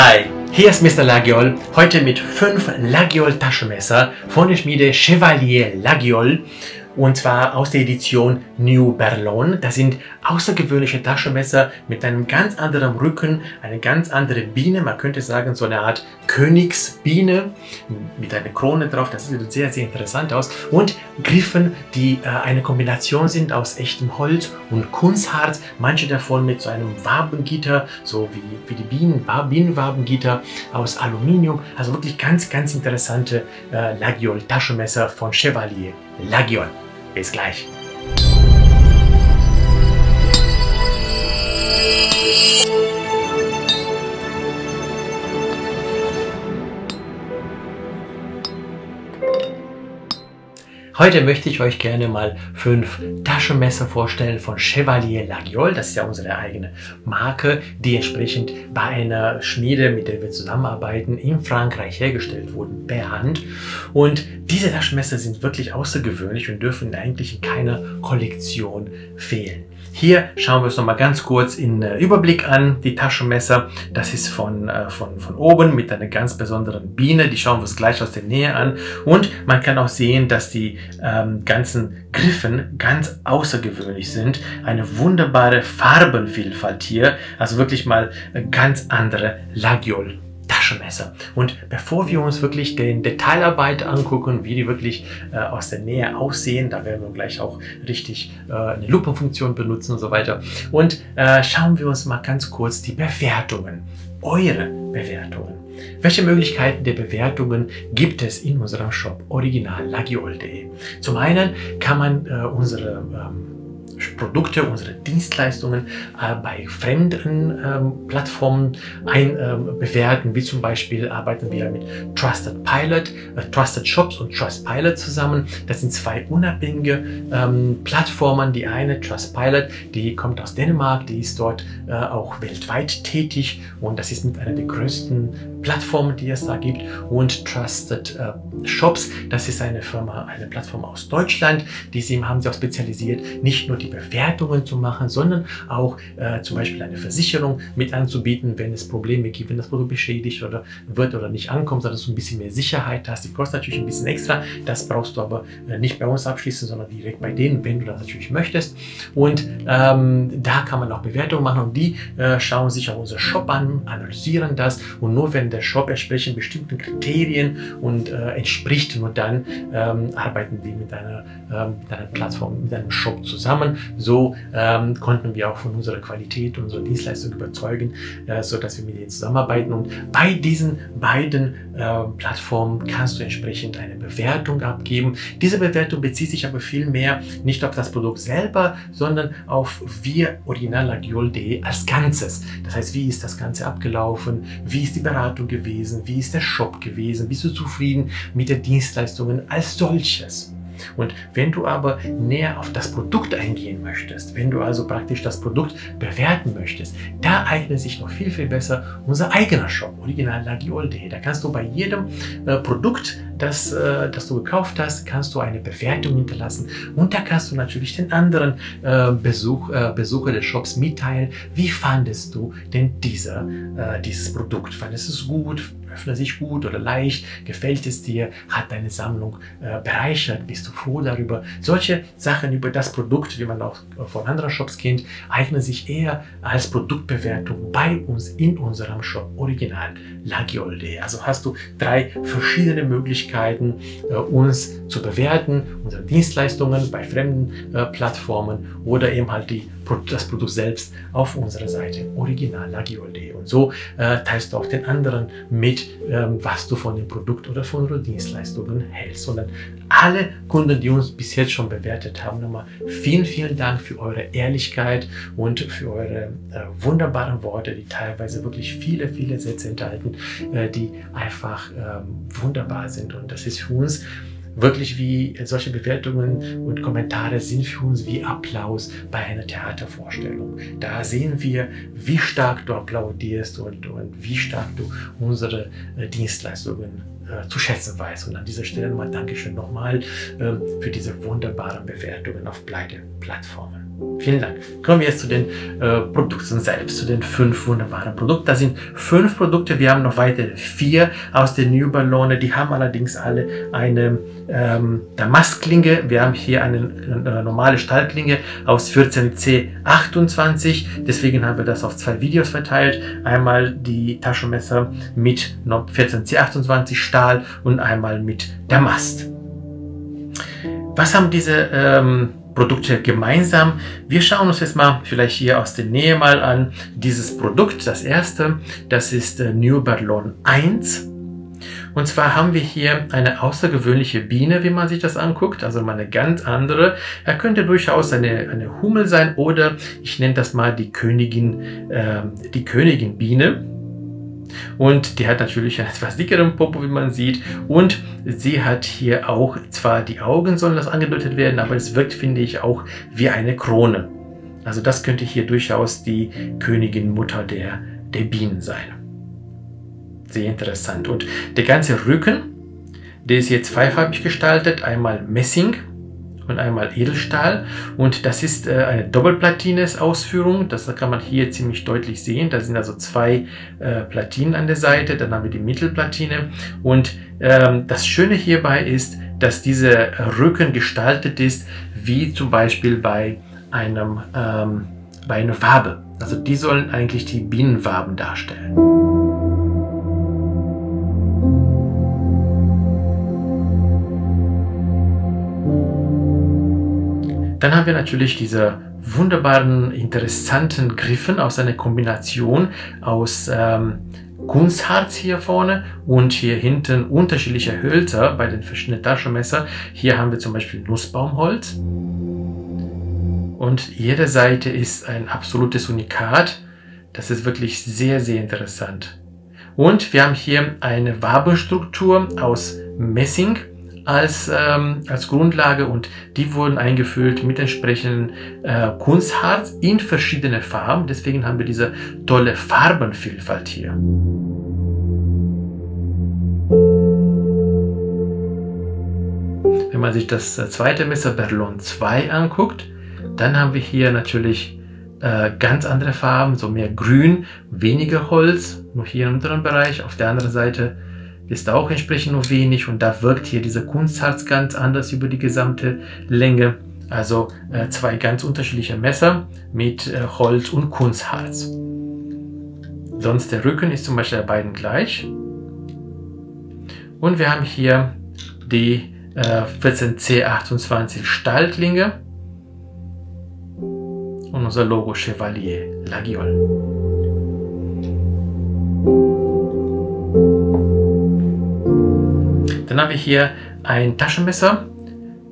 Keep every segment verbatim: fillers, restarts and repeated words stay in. Hi, hier ist Mister Laguiole, heute mit fünf Laguiole Taschenmesser von der Schmiede Chevalier Laguiole und zwar aus der Edition New Berlone. Das sind außergewöhnliche Taschenmesser mit einem ganz anderen Rücken, eine ganz andere Biene, man könnte sagen so eine Art Königsbiene mit einer Krone drauf, das sieht sehr, sehr interessant aus und Griffen, die äh, eine Kombination sind aus echtem Holz und Kunstharz, manche davon mit so einem Wabengitter, so wie, wie die Bienen, Bienenwabengitter aus Aluminium, also wirklich ganz, ganz interessante äh, Laguiole Taschenmesser von Chevalier Laguiole. Bis gleich! Heute möchte ich euch gerne mal fünf Taschenmesser vorstellen von Chevalier Laguiole. Das ist ja unsere eigene Marke, die entsprechend bei einer Schmiede, mit der wir zusammenarbeiten, in Frankreich hergestellt wurden, per Hand. Und diese Taschenmesser sind wirklich außergewöhnlich und dürfen eigentlich in keiner Kollektion fehlen. Hier schauen wir uns nochmal ganz kurz in äh, Überblick an, die Taschenmesser. Das ist von, äh, von, von oben mit einer ganz besonderen Biene, die schauen wir uns gleich aus der Nähe an. Und man kann auch sehen, dass die Ähm, ganzen Griffen ganz außergewöhnlich sind. Eine wunderbare Farbenvielfalt hier, also wirklich mal ganz andere Laguiole Taschenmesser. Und bevor wir uns wirklich den Detailarbeit angucken, wie die wirklich äh, aus der Nähe aussehen, da werden wir gleich auch richtig äh, eine Lupenfunktion benutzen und so weiter. Und äh, schauen wir uns mal ganz kurz die Bewertungen, eure Bewertungen. Welche Möglichkeiten der Bewertungen gibt es in unserem Shop original Laguiole punkt de? Zum einen kann man äh, unsere ähm Produkte, unsere Dienstleistungen äh, bei fremden ähm, Plattformen ein, ähm, bewerten, wie zum Beispiel arbeiten wir mit Trusted Pilot, äh, Trusted Shops und Trustpilot zusammen. Das sind zwei unabhängige ähm, Plattformen. Die eine, Trustpilot, die kommt aus Dänemark, die ist dort äh, auch weltweit tätig und das ist mit einer der größten Plattformen, die es da gibt. Und Trusted äh, Shops, das ist eine Firma, eine Plattform aus Deutschland, die sie, haben sie auch spezialisiert, nicht nur die Bewertungen zu machen, sondern auch äh, zum Beispiel eine Versicherung mit anzubieten, wenn es Probleme gibt, wenn das Produkt beschädigt oder wird oder nicht ankommt, sodass du ein bisschen mehr Sicherheit hast. Die kostet natürlich ein bisschen extra, das brauchst du aber äh, nicht bei uns abschließen, sondern direkt bei denen, wenn du das natürlich möchtest. Und ähm, da kann man auch Bewertungen machen und die äh, schauen sich auch unseren Shop an, analysieren das und nur wenn der Shop entsprechend bestimmten Kriterien und äh, entspricht, nur dann ähm, arbeiten die mit einer, ähm, mit einer Plattform, mit einem Shop zusammen. So ähm, konnten wir auch von unserer Qualität, unserer Dienstleistung überzeugen, äh, sodass wir mit denen zusammenarbeiten. Und bei diesen beiden äh, Plattformen kannst du entsprechend eine Bewertung abgeben. Diese Bewertung bezieht sich aber vielmehr nicht auf das Produkt selber, sondern auf wir original Laguiole punkt de als Ganzes. Das heißt, wie ist das Ganze abgelaufen? Wie ist die Beratung gewesen? Wie ist der Shop gewesen? Bist du zufrieden mit den Dienstleistungen als solches? Und wenn du aber näher auf das Produkt eingehen möchtest, wenn du also praktisch das Produkt bewerten möchtest, da eignet sich noch viel, viel besser unser eigener Shop, original Laguiole punkt de. Da kannst du bei jedem äh, Produkt, das, äh, das du gekauft hast, kannst du eine Bewertung hinterlassen und da kannst du natürlich den anderen äh, Besuch, äh, Besucher des Shops mitteilen, wie fandest du denn dieser, äh, dieses Produkt? Fandest du es gut? Öffnet sich gut oder leicht? Gefällt es dir? Hat deine Sammlung äh, bereichert? Bist du froh darüber? Solche Sachen über das Produkt, wie man auch von anderen Shops kennt, eignen sich eher als Produktbewertung bei uns in unserem Shop original Laguiole punkt de. Also hast du drei verschiedene Möglichkeiten, äh, uns zu bewerten, unsere Dienstleistungen bei fremden äh, Plattformen oder eben halt die, das Produkt selbst auf unserer Seite original Laguiole punkt de. Und so äh, teilst du auch den anderen mit, was du von dem Produkt oder von den Dienstleistungen hältst, sondern alle Kunden, die uns bis jetzt schon bewertet haben, nochmal vielen, vielen Dank für eure Ehrlichkeit und für eure äh, wunderbaren Worte, die teilweise wirklich viele, viele Sätze enthalten, äh, die einfach äh, wunderbar sind und das ist für uns wirklich wie solche Bewertungen und Kommentare sind für uns wie Applaus bei einer Theatervorstellung. Da sehen wir, wie stark du applaudierst und, und wie stark du unsere äh, Dienstleistungen äh, zu schätzen weißt. Und an dieser Stelle nochmal Dankeschön nochmal äh, für diese wunderbaren Bewertungen auf beiden Plattformen. Vielen Dank. Kommen wir jetzt zu den äh, Produkten selbst, zu den fünf wunderbaren Produkten. Das sind fünf Produkte, wir haben noch weitere vier aus der New Berlone. Die haben allerdings alle eine ähm, Damastklinge. Wir haben hier eine äh, normale Stahlklinge aus vierzehn C achtundzwanzig. Deswegen haben wir das auf zwei Videos verteilt. Einmal die Taschenmesser mit vierzehn C achtundzwanzig Stahl und einmal mit Damast. Was haben diese ähm, Produkte gemeinsam? Wir schauen uns jetzt mal vielleicht hier aus der Nähe mal an dieses Produkt. Das erste, das ist New Berlone eins. Und zwar haben wir hier eine außergewöhnliche Biene, wie man sich das anguckt, also mal eine ganz andere. Er könnte durchaus eine, eine Hummel sein oder ich nenne das mal die Königin, äh, die Königin Biene. Und die hat natürlich einen etwas dickeren Popo, wie man sieht. Und sie hat hier auch, zwar die Augen sollen das angedeutet werden, aber es wirkt, finde ich, auch wie eine Krone. Also das könnte hier durchaus die Königin Mutter der, der Bienen sein. Sehr interessant. Und der ganze Rücken, der ist hier zweifarbig gestaltet. Einmal Messing und einmal Edelstahl. Und das ist äh, eine Doppelplatines-Ausführung. Das kann man hier ziemlich deutlich sehen. Da sind also zwei äh, Platinen an der Seite. Dann haben wir die Mittelplatine. Und ähm, das Schöne hierbei ist, dass dieser Rücken gestaltet ist, wie zum Beispiel bei, einem, ähm, bei einer Wabe. Also die sollen eigentlich die Bienenwaben darstellen. Dann haben wir natürlich diese wunderbaren, interessanten Griffen aus einer Kombination aus ähm, Kunstharz hier vorne und hier hinten unterschiedliche Hölzer bei den verschiedenen Taschenmesser. Hier haben wir zum Beispiel Nussbaumholz und jede Seite ist ein absolutes Unikat. Das ist wirklich sehr, sehr interessant. Und wir haben hier eine Wabenstruktur aus Messing Als, ähm, als Grundlage und die wurden eingefüllt mit entsprechendem äh, Kunstharz in verschiedene Farben. Deswegen haben wir diese tolle Farbenvielfalt hier. Wenn man sich das zweite Messer Berlone zwei anguckt, dann haben wir hier natürlich äh, ganz andere Farben, so mehr Grün, weniger Holz, nur hier im unteren Bereich. Auf der anderen Seite ist auch entsprechend nur wenig und da wirkt hier dieser Kunstharz ganz anders über die gesamte Länge. Also äh, zwei ganz unterschiedliche Messer mit äh, Holz und Kunstharz. Sonst der Rücken ist zum Beispiel bei beiden gleich. Und wir haben hier die äh, vierzehn C achtundzwanzig Stahlklinge und unser Logo Chevalier Laguiole. Dann haben wir hier ein Taschenmesser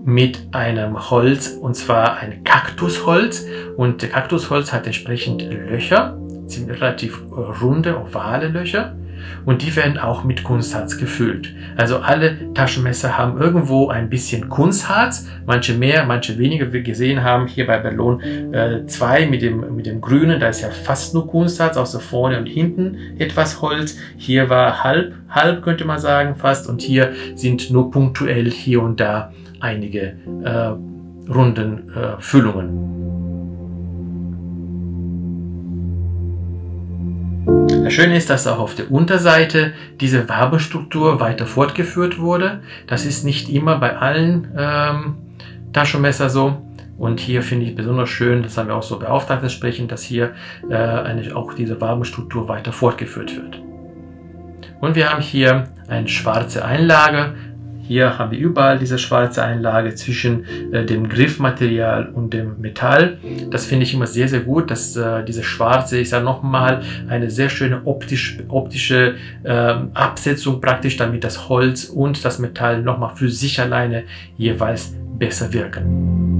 mit einem Holz, und zwar ein Kaktusholz. Und der Kaktusholz hat entsprechend Löcher, ziemlich relativ runde, ovale Löcher. Und die werden auch mit Kunstharz gefüllt. Also alle Taschenmesser haben irgendwo ein bisschen Kunstharz. Manche mehr, manche weniger. Wie wir gesehen haben, hier bei Berlone zwei äh, mit, dem, mit dem Grünen, da ist ja fast nur Kunstharz, außer vorne und hinten etwas Holz. Hier war halb, halb könnte man sagen fast. Und hier sind nur punktuell hier und da einige äh, runden äh, Füllungen. Das Schöne ist, dass auch auf der Unterseite diese Wabenstruktur weiter fortgeführt wurde. Das ist nicht immer bei allen ähm, Taschenmesser so. Und hier finde ich besonders schön, das haben wir auch so beauftragt entsprechend, dass hier äh, eigentlich auch diese Wabenstruktur weiter fortgeführt wird. Und wir haben hier eine schwarze Einlage. Hier haben wir überall diese schwarze Einlage zwischen äh, dem Griffmaterial und dem Metall. Das finde ich immer sehr, sehr gut, dass äh, diese schwarze, ich sage nochmal, eine sehr schöne optisch, optische äh, Absetzung praktisch, damit das Holz und das Metall nochmal für sich alleine jeweils besser wirken.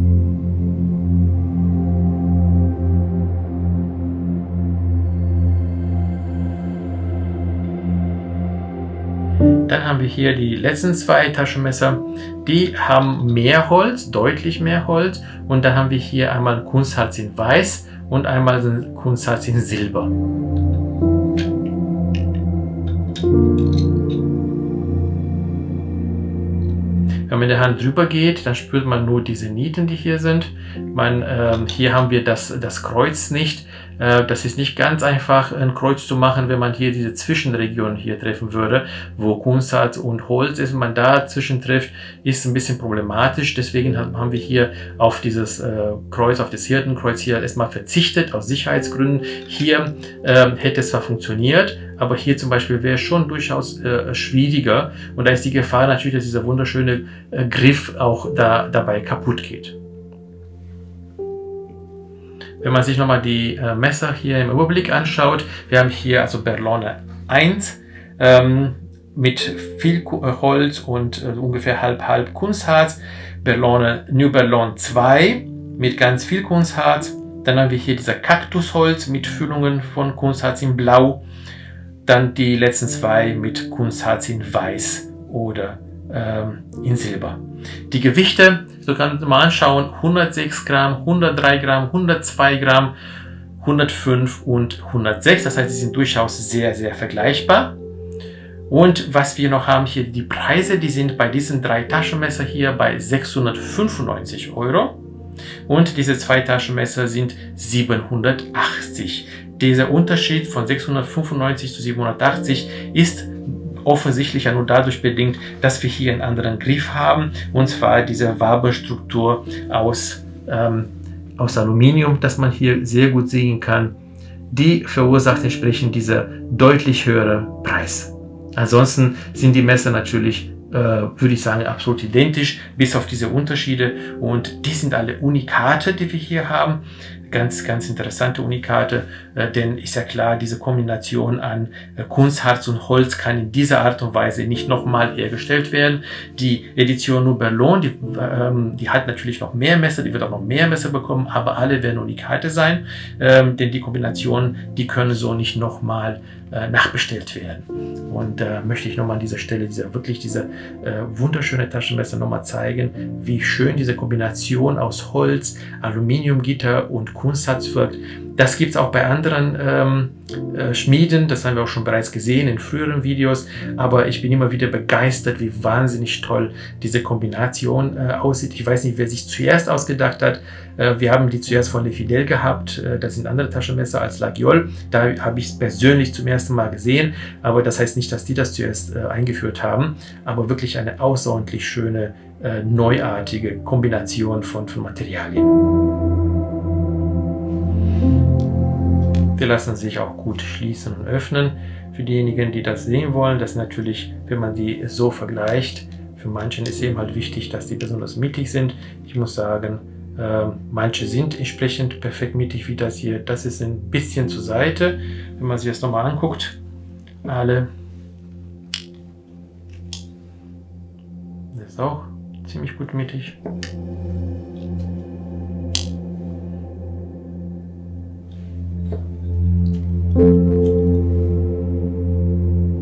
Dann haben wir hier die letzten zwei Taschenmesser, die haben mehr Holz, deutlich mehr Holz, und dann haben wir hier einmal Kunstharz in Weiß und einmal Kunstharz in Silber. Wenn Wenn man mit der Hand drüber geht, dann spürt man nur diese Nieten, die hier sind. Man, ähm, hier haben wir das, das Kreuz nicht. Äh, das ist nicht ganz einfach, ein Kreuz zu machen, wenn man hier diese Zwischenregion hier treffen würde, wo Kunstharz und Holz ist. Wenn man dazwischen trifft, ist ein bisschen problematisch. Deswegen haben wir hier auf dieses äh, Kreuz, auf das Hirtenkreuz hier erstmal verzichtet, aus Sicherheitsgründen. Hier äh, hätte es zwar funktioniert, aber hier zum Beispiel wäre schon durchaus äh, schwieriger. Und da ist die Gefahr natürlich, dass dieser wunderschöne Griff auch da, dabei kaputt geht. Wenn man sich nochmal die äh, Messer hier im Überblick anschaut, wir haben hier also Berlone eins ähm, mit viel äh, Holz und äh, ungefähr halb-halb Kunstharz, Berlone, New Berlone zwei mit ganz viel Kunstharz, dann haben wir hier dieser Kaktusholz mit Füllungen von Kunstharz in Blau, dann die letzten zwei mit Kunstharz in Weiß oder in Silber. Die Gewichte, so kann man mal anschauen, hundertsechs Gramm, hundertdrei Gramm, hundertzwei Gramm, hundertfünf und hundertsechs. Das heißt, sie sind durchaus sehr, sehr vergleichbar. Und was wir noch haben hier, die Preise, die sind bei diesen drei Taschenmesser hier bei sechshundertfünfundneunzig Euro. Und diese zwei Taschenmesser sind siebenhundertachtzig. Dieser Unterschied von sechshundertfünfundneunzig zu siebenhundertachtzig ist offensichtlich ja nur dadurch bedingt, dass wir hier einen anderen Griff haben, und zwar diese Wabenstruktur aus, ähm, aus Aluminium, das man hier sehr gut sehen kann, die verursacht entsprechend dieser deutlich höhere Preis. Ansonsten sind die Messer natürlich, äh, würde ich sagen, absolut identisch, bis auf diese Unterschiede, und die sind alle Unikate, die wir hier haben. Ganz, ganz interessante Unikate, äh, denn ist ja klar, diese Kombination an äh, Kunstharz und Holz kann in dieser Art und Weise nicht nochmal hergestellt werden. Die Edition New Berlone, die, ähm, die hat natürlich noch mehr Messer, die wird auch noch mehr Messer bekommen, aber alle werden Unikate sein, ähm, denn die Kombinationen, die können so nicht nochmal äh, nachbestellt werden. Und da äh, möchte ich nochmal an dieser Stelle dieser, wirklich diese äh, wunderschöne Taschenmesser nochmal zeigen, wie schön diese Kombination aus Holz, Aluminiumgitter und Kunstharz wirkt. Das gibt es auch bei anderen ähm, äh, Schmieden, das haben wir auch schon bereits gesehen in früheren Videos, aber ich bin immer wieder begeistert, wie wahnsinnig toll diese Kombination äh, aussieht. Ich weiß nicht, wer sich zuerst ausgedacht hat. Äh, wir haben die zuerst von Le Fidel gehabt, äh, das sind andere Taschenmesser als Laguiole, da habe ich es persönlich zum ersten Mal gesehen, aber das heißt nicht, dass die das zuerst äh, eingeführt haben, aber wirklich eine außerordentlich schöne, äh, neuartige Kombination von, von Materialien. Die lassen sich auch gut schließen und öffnen. Für diejenigen, die das sehen wollen, das natürlich, wenn man die so vergleicht, für manchen ist eben halt wichtig, dass die besonders mittig sind. Ich muss sagen, äh, manche sind entsprechend perfekt mittig wie das hier. Das ist ein bisschen zur Seite, wenn man sich das nochmal anguckt. Alle. Das ist auch ziemlich gut mittig.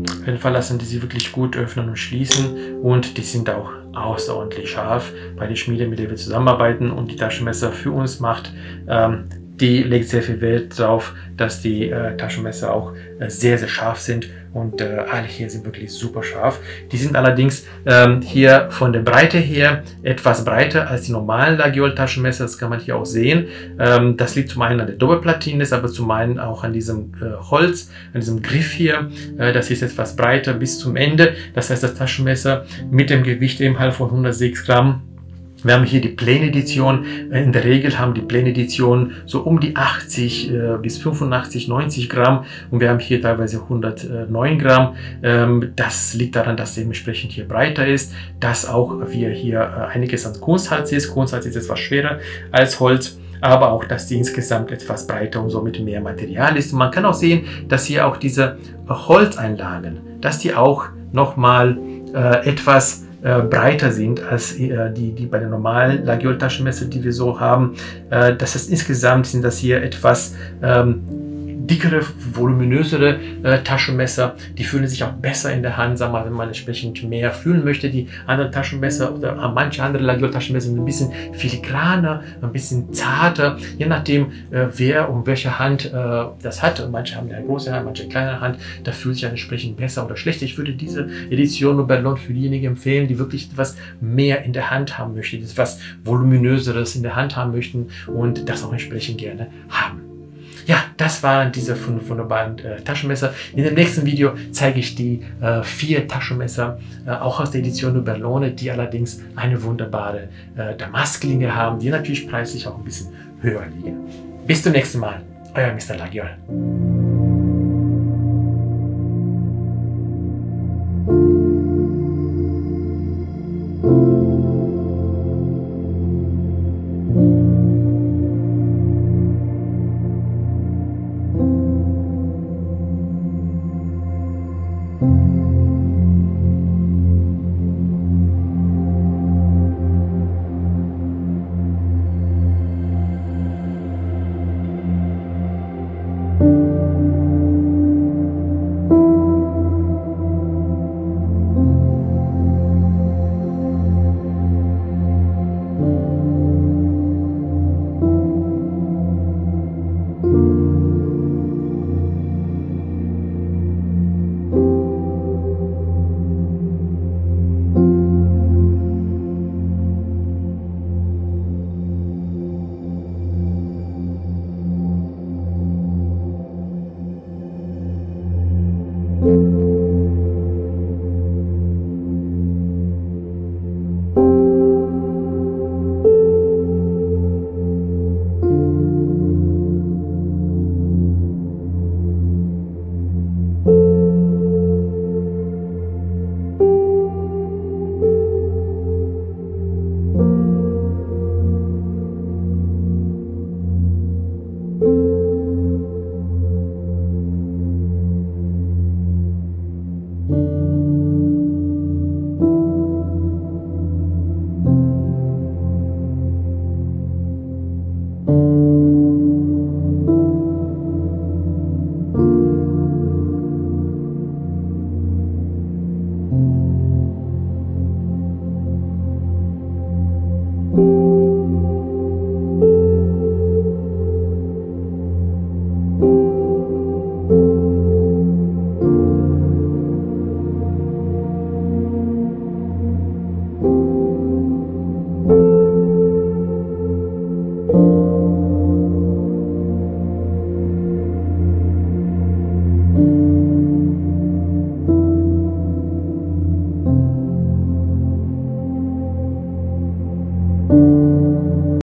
Auf jeden Fall lassen die sie wirklich gut öffnen und schließen, und die sind auch außerordentlich scharf. Bei der Schmiede, mit der wir zusammenarbeiten und die Taschenmesser für uns macht, ähm, die legt sehr viel Wert darauf, dass die äh, Taschenmesser auch äh, sehr, sehr scharf sind, und äh, alle hier sind wirklich super scharf. Die sind allerdings ähm, hier von der Breite her etwas breiter als die normalen Laguiole-Taschenmesser, das kann man hier auch sehen. Ähm, das liegt zum einen an der Doppelplatine, aber zum einen auch an diesem äh, Holz, an diesem Griff hier. Äh, das ist etwas breiter bis zum Ende, das heißt, das Taschenmesser mit dem Gewicht eben halt von hundertsechs Gramm. Wir haben hier die Plain-Edition. In der Regel haben die Plain-Editionen so um die achtzig äh, bis fünfundachtzig, neunzig Gramm, und wir haben hier teilweise hundertneun Gramm. Ähm, das liegt daran, dass dementsprechend hier breiter ist, dass auch wir hier äh, einiges an Kunstharz ist. Kunstharz ist etwas schwerer als Holz, aber auch, dass die insgesamt etwas breiter und somit mehr Material ist. Und man kann auch sehen, dass hier auch diese äh, Holzeinlagen, dass die auch nochmal äh, etwas Äh, breiter sind als äh, die, die bei den normalen Laguiole-Taschenmesser, die wir so haben. Äh, das heißt, insgesamt sind das hier etwas ähm, dickere, voluminösere äh, Taschenmesser, die fühlen sich auch besser in der Hand, sagen wir mal, wenn man entsprechend mehr fühlen möchte. Die anderen Taschenmesser oder manche andere Laguiole-Taschenmesser sind ein bisschen filigraner, ein bisschen zarter, je nachdem, äh, wer und welche Hand äh, das hat. Und manche haben eine große Hand, manche eine kleine Hand, da fühlt sich entsprechend besser oder schlechter. Ich würde diese Edition New Berlone für diejenigen empfehlen, die wirklich etwas mehr in der Hand haben möchten, etwas voluminöseres in der Hand haben möchten und das auch entsprechend gerne haben. Ja, das waren diese fünf wunderbaren äh, Taschenmesser. In dem nächsten Video zeige ich die äh, vier Taschenmesser, äh, auch aus der Edition New Berlone, die allerdings eine wunderbare äh, Damastlinge haben, die natürlich preislich auch ein bisschen höher liegen. Bis zum nächsten Mal, euer Mister Laguiole.